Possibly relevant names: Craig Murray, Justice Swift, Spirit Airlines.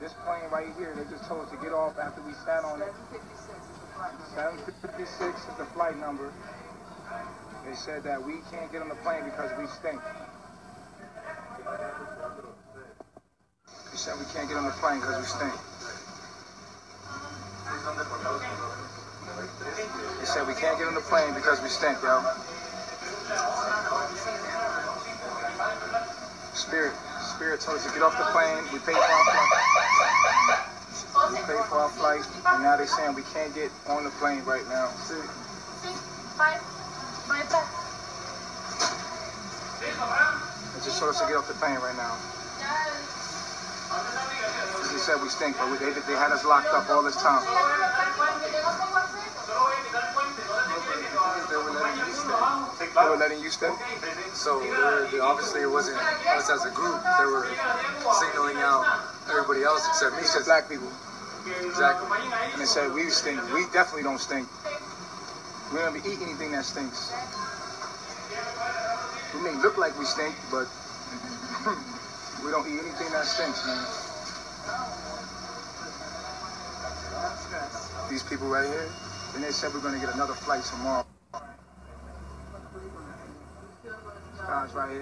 This plane right here, they just told us to get off after we sat on it. 756 is the flight number. They said that we can't get on the plane because we stink. They said we can't get on the plane because we stink. They said we can't get on the plane because we stink, yo. Spirit told us to get off the plane. We paid for our flight. We paid for our flight, and now they're saying we can't get on the plane right now. See? They just told us to get off the plane right now. They said we stink, but they had us locked up all this time. They were letting you stay. So obviously it wasn't us as a group. They were signaling out everybody else except me. Except black people. Exactly. And they said we stink. We definitely don't stink. We don't eat anything that stinks. We may look like we stink, but we don't eat anything that stinks, man. These people right here. And they said we're going to get another flight tomorrow. Guys right here.